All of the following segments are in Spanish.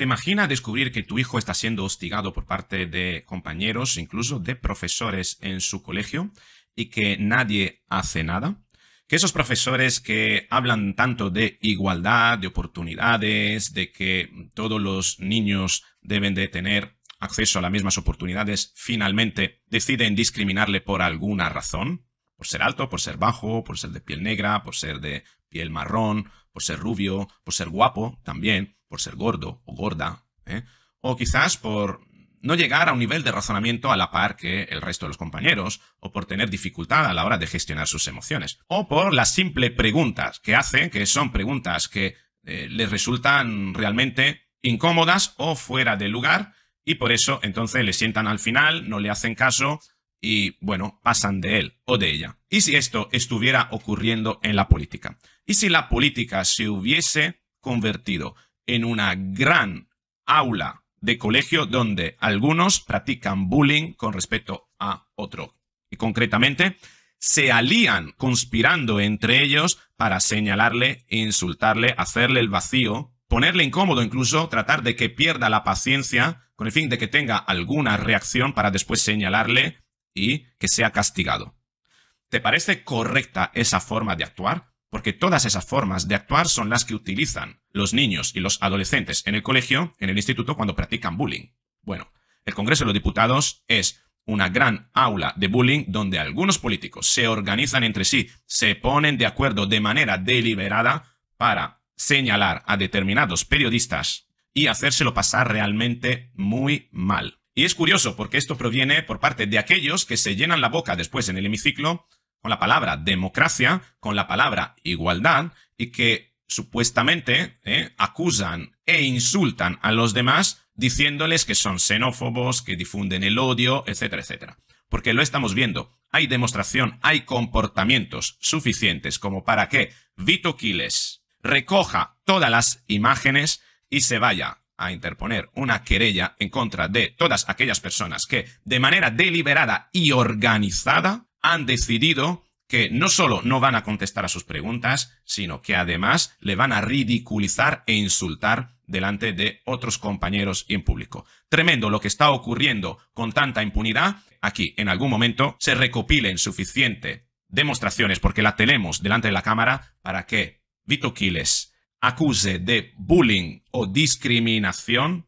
¿Te imaginas descubrir que tu hijo está siendo hostigado por parte de compañeros, incluso de profesores en su colegio, y que nadie hace nada? Que esos profesores que hablan tanto de igualdad, de oportunidades, de que todos los niños deben de tener acceso a las mismas oportunidades, finalmente deciden discriminarle por alguna razón, por ser alto, por ser bajo, por ser de piel negra, por ser de piel marrón, por ser rubio, por ser guapo también, por ser gordo o gorda, o quizás por no llegar a un nivel de razonamiento a la par que el resto de los compañeros, o por tener dificultad a la hora de gestionar sus emociones, o por las simples preguntas que hacen, que son preguntas que les resultan realmente incómodas o fuera de lugar, y por eso entonces le sientan al final, no le hacen caso y, bueno, pasan de él o de ella. ¿Y si esto estuviera ocurriendo en la política? ¿Y si la política se hubiese convertido en una gran aula de colegio donde algunos practican bullying con respecto a otro? Y concretamente, se alían conspirando entre ellos para señalarle, insultarle, hacerle el vacío, ponerle incómodo incluso, tratar de que pierda la paciencia con el fin de que tenga alguna reacción para después señalarle y que sea castigado. ¿Te parece correcta esa forma de actuar? Porque todas esas formas de actuar son las que utilizan los niños y los adolescentes en el colegio, en el instituto, cuando practican bullying. Bueno, el Congreso de los Diputados es una gran aula de bullying donde algunos políticos se organizan entre sí, se ponen de acuerdo de manera deliberada para señalar a determinados periodistas y hacérselo pasar realmente muy mal. Y es curioso porque esto proviene por parte de aquellos que se llenan la boca después en el hemiciclo con la palabra democracia, con la palabra igualdad, y que supuestamente acusan e insultan a los demás diciéndoles que son xenófobos, que difunden el odio, etcétera, etcétera. Porque lo estamos viendo. Hay demostración, hay comportamientos suficientes como para que Vito Quiles recoja todas las imágenes y se vaya a interponer una querella en contra de todas aquellas personas que de manera deliberada y organizada han decidido que no solo no van a contestar a sus preguntas, sino que además le van a ridiculizar e insultar delante de otros compañeros y en público. Tremendo lo que está ocurriendo con tanta impunidad. Aquí, en algún momento, se recopilen suficientes demostraciones, porque la tenemos delante de la cámara, para que Vito Quiles acuse de bullying o discriminación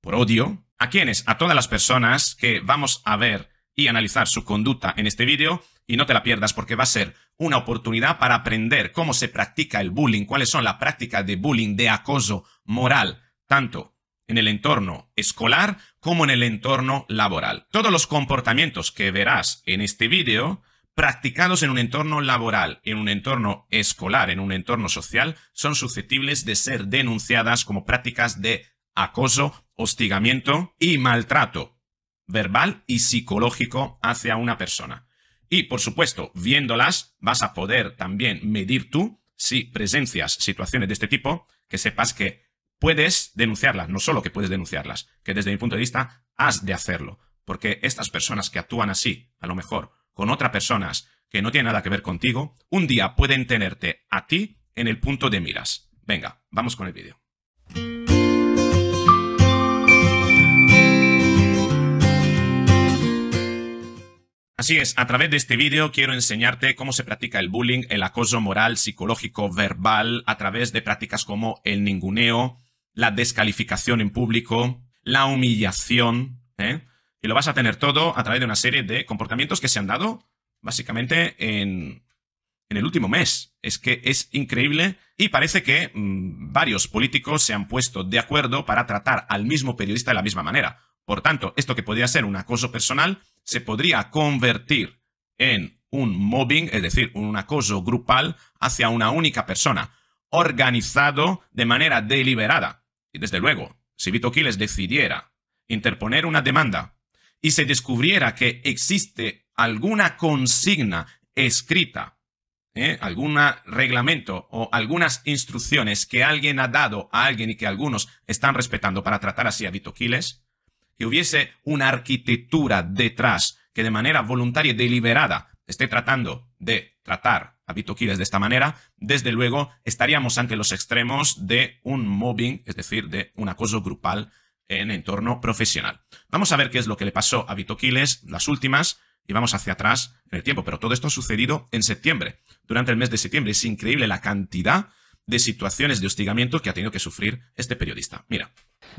por odio a quienes, a todas las personas que vamos a ver y analizar su conducta en este vídeo, y no te la pierdas porque va a ser una oportunidad para aprender cómo se practica el bullying, cuáles son las prácticas de bullying, de acoso moral, tanto en el entorno escolar como en el entorno laboral. Todos los comportamientos que verás en este vídeo practicados en un entorno laboral, en un entorno escolar, en un entorno social, son susceptibles de ser denunciadas como prácticas de acoso, hostigamiento y maltrato verbal y psicológico hacia una persona. Y, por supuesto, viéndolas, vas a poder también medir tú si presencias situaciones de este tipo, que sepas que puedes denunciarlas, no solo que puedes denunciarlas, que desde mi punto de vista has de hacerlo, porque estas personas que actúan así, a lo mejor con otras personas que no tienen nada que ver contigo, un día pueden tenerte a ti en el punto de miras. Venga, vamos con el vídeo. Así es, a través de este vídeo quiero enseñarte cómo se practica el bullying, el acoso moral, psicológico, verbal, a través de prácticas como el ninguneo, la descalificación en público, la humillación, y lo vas a tener todo a través de una serie de comportamientos que se han dado básicamente en el último mes. Es que es increíble y parece que varios políticos se han puesto de acuerdo para tratar al mismo periodista de la misma manera. Por tanto, esto que podría ser un acoso personal se podría convertir en un mobbing, es decir, un acoso grupal hacia una única persona, organizado de manera deliberada. Y desde luego, si Vito Quiles decidiera interponer una demanda y se descubriera que existe alguna consigna escrita, algún reglamento o algunas instrucciones que alguien ha dado a alguien y que algunos están respetando para tratar así a Vito Quiles, que hubiese una arquitectura detrás que de manera voluntaria y deliberada esté tratando de tratar a Vito Quiles de esta manera, desde luego estaríamos ante los extremos de un mobbing, es decir, de un acoso grupal en entorno profesional. Vamos a ver qué es lo que le pasó a Vito Quiles, las últimas, y vamos hacia atrás en el tiempo. Pero todo esto ha sucedido en septiembre, durante el mes de septiembre. Es increíble la cantidad de situaciones de hostigamiento que ha tenido que sufrir este periodista. Mira.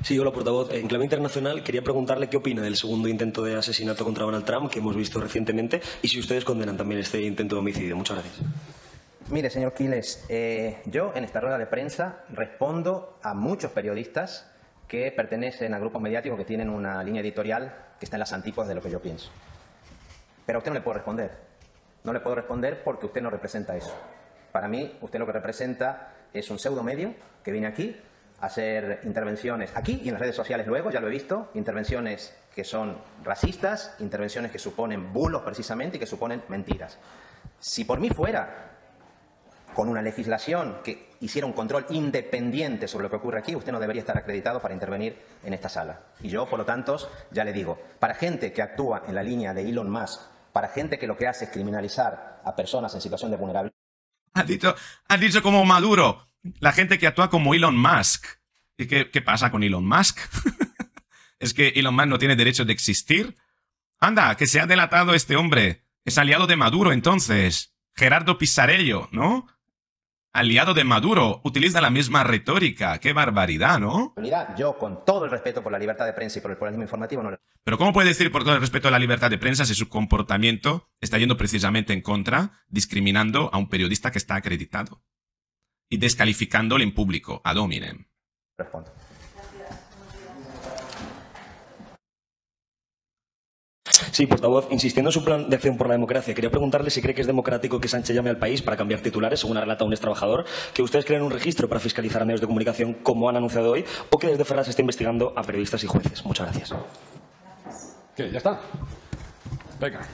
Sí, hola, portavoz. En clave internacional quería preguntarle qué opina del segundo intento de asesinato contra Donald Trump que hemos visto recientemente y si ustedes condenan también este intento de homicidio. Muchas gracias. Mire, señor Quiles, yo en esta rueda de prensa respondo a muchos periodistas que pertenecen a grupos mediáticos que tienen una línea editorial que está en las antípodas de lo que yo pienso. Pero a usted no le puedo responder. No le puedo responder porque usted no representa eso. Para mí, usted lo que representa es un pseudo medio que viene aquí a hacer intervenciones aquí y en las redes sociales luego, ya lo he visto, intervenciones que son racistas, intervenciones que suponen bulos precisamente y que suponen mentiras. Si por mí fuera, con una legislación que hiciera un control independiente sobre lo que ocurre aquí, usted no debería estar acreditado para intervenir en esta sala. Y yo, por lo tanto, ya le digo, para gente que actúa en la línea de Elon Musk, para gente que lo que hace es criminalizar a personas en situación de vulnerabilidad. Ha dicho como Maduro. La gente que actúa como Elon Musk. ¿Y qué pasa con Elon Musk? ¿Es que Elon Musk no tiene derecho de existir? Anda, que se ha delatado este hombre. Es aliado de Maduro, entonces. Gerardo Pisarello, ¿no? Aliado de Maduro. Utiliza la misma retórica. ¡Qué barbaridad!, ¿no? Mira, yo con todo el respeto por la libertad de prensa y por el pluralismo informativo... No... Pero ¿cómo puede decir por todo el respeto a la libertad de prensa si su comportamiento está yendo precisamente en contra, discriminando a un periodista que está acreditado? Y descalificándole en público, ad hominem. Respondo. Sí, portavoz, insistiendo en su plan de acción por la democracia, quería preguntarle si cree que es democrático que Sánchez llame al país para cambiar titulares, según ha relatado un extrabajador, que ustedes creen un registro para fiscalizar a medios de comunicación, como han anunciado hoy, o que desde Ferraz se esté investigando a periodistas y jueces. Muchas gracias. ¿Qué? ¿Ya está? Venga.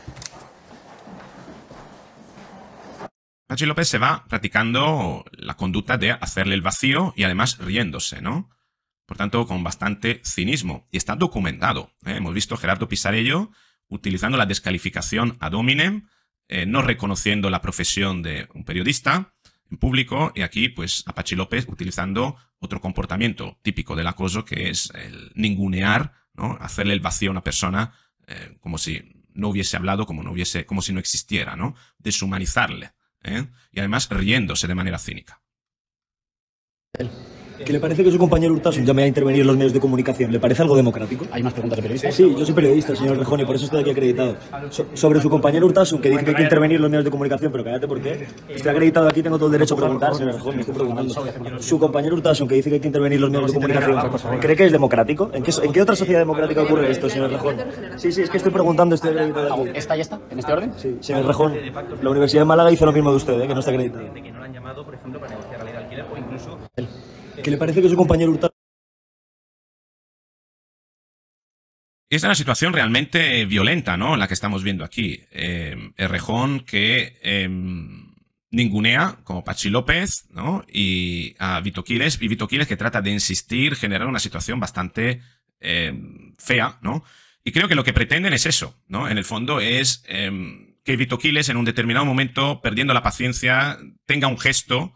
Patxi López se va practicando la conducta de hacerle el vacío y además riéndose, ¿no? Por tanto, con bastante cinismo. Y está documentado. Hemos visto a Gerardo Pisarello utilizando la descalificación ad hominem, no reconociendo la profesión de un periodista en público. Y aquí, pues, a Patxi López utilizando otro comportamiento típico del acoso, que es el ningunear, ¿no? Hacerle el vacío a una persona como si no hubiese hablado, como si no existiera, ¿no? Deshumanizarle. Y además riéndose de manera cínica. ¿Qué le parece que su compañero Urtasun llame a intervenir en los medios de comunicación? ¿Le parece algo democrático? ¿Hay más preguntas de periodistas? Sí, yo soy periodista, señor Errejón, y por eso estoy aquí acreditado. Sobre su compañero Urtasun, que dice que hay que intervenir en los medios de comunicación, pero cállate por qué. Estoy acreditado aquí, tengo todo el derecho a preguntar, señor Errejón, me estoy preguntando. Su compañero Urtasun, que dice que hay que intervenir en los medios de comunicación, ¿cree que es democrático? ¿En qué otra sociedad democrática ocurre esto, señor Errejón? Sí, es que estoy preguntando, estoy acreditado aquí. ¿Esta y esta? ¿En este orden? Sí, señor Errejón, la Universidad de Málaga hizo lo mismo de usted, que no está acreditado. ¿Qué le parece que su compañero Hurtado? Es una situación realmente violenta, ¿no? La que estamos viendo aquí. Errejón que ningunea, como Patxi López, ¿no? Y a Vito Quiles. Y Vito Quiles que trata de insistir, generar una situación bastante fea, ¿no? Y creo que lo que pretenden es eso, ¿no? En el fondo es que Vito Quiles en un determinado momento, perdiendo la paciencia, tenga un gesto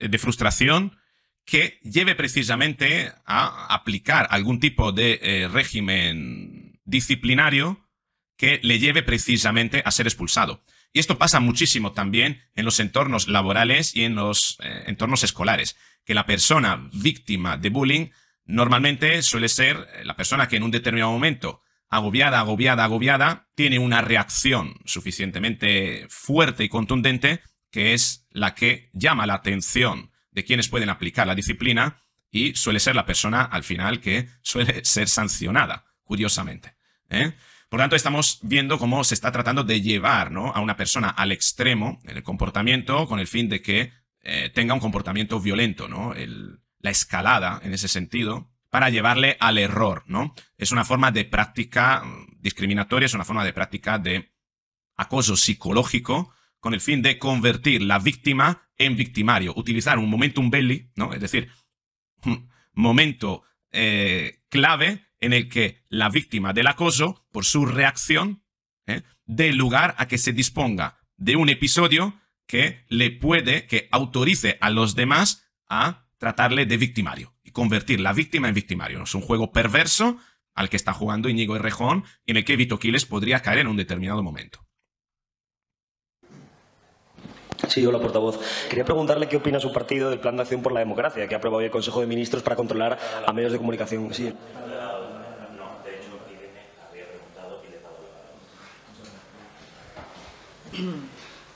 de frustración que lleve precisamente a aplicar algún tipo de régimen disciplinario que le lleve precisamente a ser expulsado. Y esto pasa muchísimo también en los entornos laborales y en los entornos escolares, que la persona víctima de bullying normalmente suele ser la persona que en un determinado momento, agobiada, tiene una reacción suficientemente fuerte y contundente, que es la que llama la atención de quienes pueden aplicar la disciplina, y suele ser la persona al final que suele ser sancionada, curiosamente. Por lo tanto, estamos viendo cómo se está tratando de llevar, ¿no?, a una persona al extremo en el comportamiento con el fin de que tenga un comportamiento violento, ¿no? La escalada, en ese sentido, para llevarle al error, ¿no? Es una forma de práctica discriminatoria, es una forma de práctica de acoso psicológico, con el fin de convertir la víctima en victimario, utilizar un momentum belli, ¿no? Es decir, un momento clave en el que la víctima del acoso, por su reacción, dé lugar a que se disponga de un episodio que le puede, que autorice a los demás a tratarle de victimario y convertir la víctima en victimario. Es un juego perverso al que está jugando Íñigo Errejón, en el que Vito Quiles podría caer en un determinado momento. Sí, hola, portavoz. Quería preguntarle qué opina su partido del Plan de Acción por la Democracia, que ha aprobado hoy el Consejo de Ministros para controlar a medios de comunicación. Sí.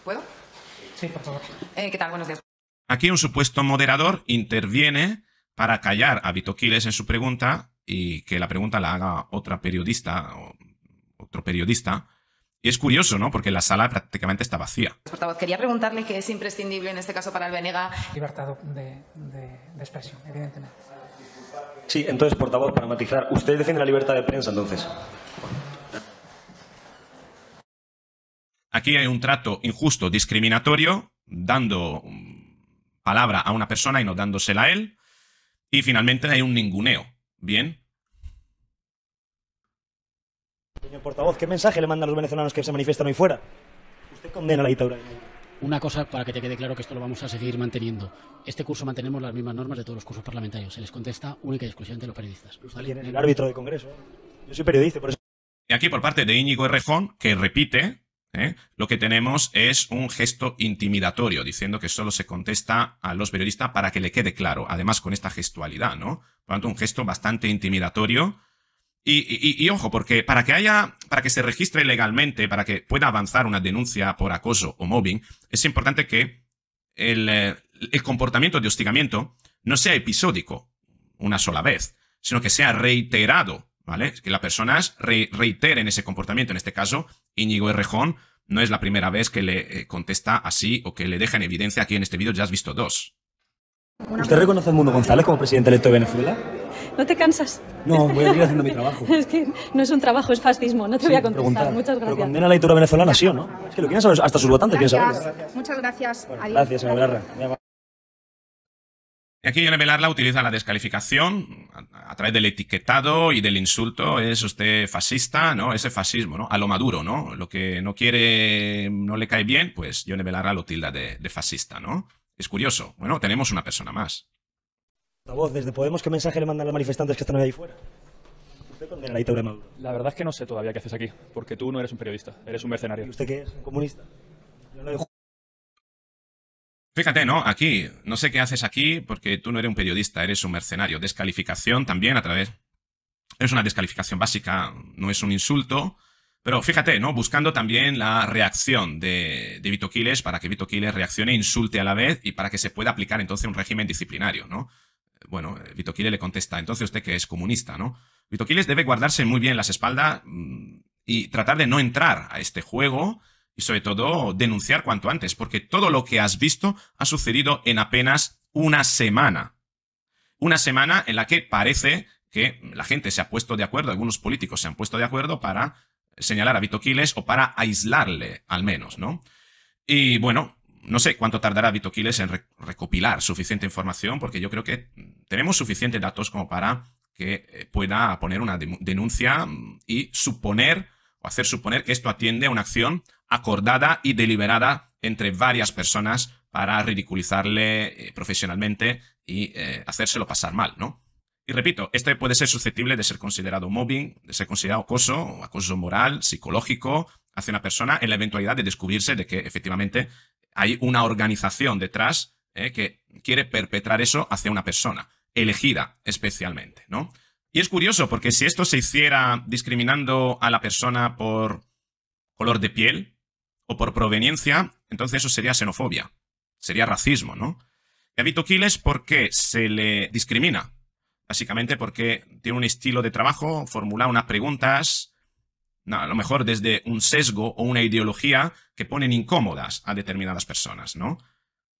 ¿Puedo? Sí, por favor. ¿Qué tal? Buenos días. Aquí un supuesto moderador interviene para callar a Vito Quiles en su pregunta y que la pregunta la haga otra periodista o otro periodista. Y es curioso, ¿no? Porque la sala prácticamente está vacía. Portavoz, quería preguntarle qué es imprescindible en este caso para el Benega. Libertad de expresión, evidentemente. Sí, entonces, portavoz, para matizar, ¿usted defiende la libertad de prensa, entonces? Aquí hay un trato injusto, discriminatorio, dando palabra a una persona y no dándosela a él. Y finalmente hay un ninguneo. ¿Bien? Señor portavoz, ¿qué mensaje le mandan los venezolanos que se manifiestan hoy fuera? ¿Usted condena la dictadura? Una cosa para que te quede claro, que esto lo vamos a seguir manteniendo. Este curso mantenemos las mismas normas de todos los cursos parlamentarios. Se les contesta única y exclusivamente a los periodistas. ¿Vale? ¿Quién es el árbitro del Congreso? Yo soy periodista, por eso... Y aquí por parte de Íñigo Errejón, que repite, lo que tenemos es un gesto intimidatorio, diciendo que solo se contesta a los periodistas para que le quede claro. Además, con esta gestualidad, ¿no? Por lo tanto, un gesto bastante intimidatorio. Y ojo, porque para que se registre legalmente, para que pueda avanzar una denuncia por acoso o mobbing, es importante que el comportamiento de hostigamiento no sea episódico una sola vez, sino que sea reiterado, ¿vale? Que las personas reiteren ese comportamiento. En este caso, Íñigo Errejón no es la primera vez que le contesta así o que le deja en evidencia. Aquí en este vídeo ya has visto dos. ¿Usted reconoce a Edmundo González como presidente electo de Venezuela? ¿No te cansas? No, voy a ir haciendo mi trabajo. Es que no es un trabajo, es fascismo. No te voy a contestar. Muchas gracias. Pero condena la dictadura venezolana, sí o no. Es que lo quieren saber hasta sus votantes. Gracias. Muchas gracias. Bueno, gracias, señora Belarra. Y aquí Ione Belarra utiliza la descalificación a través del etiquetado y del insulto. Es usted fascista, ¿no? Ese fascismo, ¿no? A lo Maduro, ¿no? Lo que no quiere, no le cae bien, pues Ione Belarra lo tilda de fascista, ¿no? Es curioso. Bueno, tenemos una persona más. Portavoz, desde Podemos, ¿qué mensaje le mandan a los manifestantes que están ahí fuera? ¿Usted condena la dictadura de Maduro? La verdad es que no sé todavía qué haces aquí, porque tú no eres un periodista, eres un mercenario. ¿Y usted qué es? ¿Un comunista? Yo no dejo... Fíjate, ¿no? Aquí, no sé qué haces aquí, porque tú no eres un periodista, eres un mercenario. Descalificación también a través... Es una descalificación básica, no es un insulto. Pero fíjate, ¿no? Buscando también la reacción de Vito Quiles, para que Vito Quiles reaccione e insulte a la vez y para que se pueda aplicar entonces un régimen disciplinario, ¿no? Bueno, Vito Quiles le contesta, entonces usted que es comunista, ¿no? Vito Quiles debe guardarse muy bien las espaldas y tratar de no entrar a este juego y sobre todo denunciar cuanto antes, porque todo lo que has visto ha sucedido en apenas una semana. Una semana en la que parece que la gente se ha puesto de acuerdo, algunos políticos se han puesto de acuerdo para señalar a Vito Quiles o para aislarle al menos, ¿no? Y bueno... No sé cuánto tardará Vito Quiles en recopilar suficiente información, porque yo creo que tenemos suficientes datos como para que pueda poner una denuncia y suponer o hacer suponer que esto atiende a una acción acordada y deliberada entre varias personas para ridiculizarle profesionalmente y hacérselo pasar mal, ¿no? Y repito, este puede ser susceptible de ser considerado mobbing, de ser considerado acoso, acoso moral, psicológico hacia una persona en la eventualidad de descubrirse de que efectivamente hay una organización detrás que quiere perpetrar eso hacia una persona, elegida especialmente, ¿no? Y es curioso, porque si esto se hiciera discriminando a la persona por color de piel o por proveniencia, entonces eso sería xenofobia, sería racismo, ¿no? Y a Vito Quiles, ¿por qué se le discrimina? Básicamente porque tiene un estilo de trabajo, formula unas preguntas... No, a lo mejor desde un sesgo o una ideología que ponen incómodas a determinadas personas, ¿no?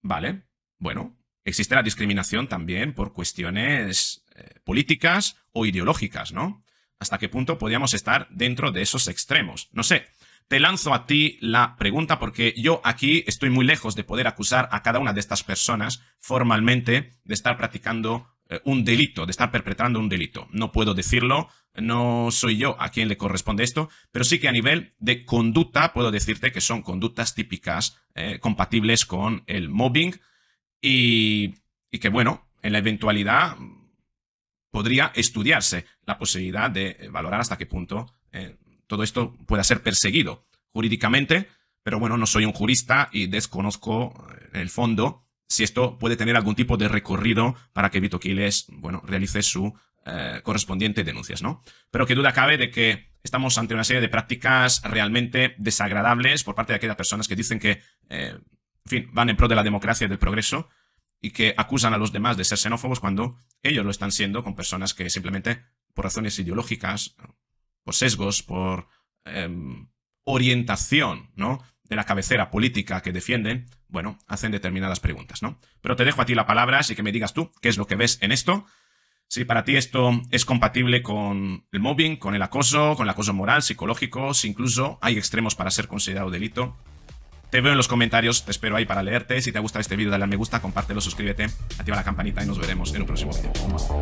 Vale, bueno, existe la discriminación también por cuestiones políticas o ideológicas, ¿no? ¿Hasta qué punto podríamos estar dentro de esos extremos? No sé, te lanzo a ti la pregunta porque yo aquí estoy muy lejos de poder acusar a cada una de estas personas formalmente de estar practicando un delito, de estar perpetrando un delito. No puedo decirlo, no soy yo a quien le corresponde esto, pero sí que a nivel de conducta puedo decirte que son conductas típicas compatibles con el mobbing y que, bueno, en la eventualidad podría estudiarse la posibilidad de valorar hasta qué punto todo esto pueda ser perseguido jurídicamente, pero bueno, no soy un jurista y desconozco en el fondo si esto puede tener algún tipo de recorrido para que Vito Quiles, bueno, realice su correspondiente denuncias, ¿no? Pero qué duda cabe de que estamos ante una serie de prácticas realmente desagradables por parte de aquellas personas que dicen que, en fin, van en pro de la democracia y del progreso y que acusan a los demás de ser xenófobos cuando ellos lo están siendo con personas que simplemente por razones ideológicas, por sesgos, por orientación, ¿no?, de la cabecera política que defienden, bueno, hacen determinadas preguntas, ¿no? Pero te dejo a ti la palabra, así que me digas tú qué es lo que ves en esto. Si para ti esto es compatible con el mobbing, con el acoso, con el acoso moral, psicológico, si incluso hay extremos para ser considerado delito. Te veo en los comentarios, te espero ahí para leerte. Si te ha gustado este vídeo, dale al me gusta, compártelo, suscríbete, activa la campanita y nos veremos en un próximo vídeo.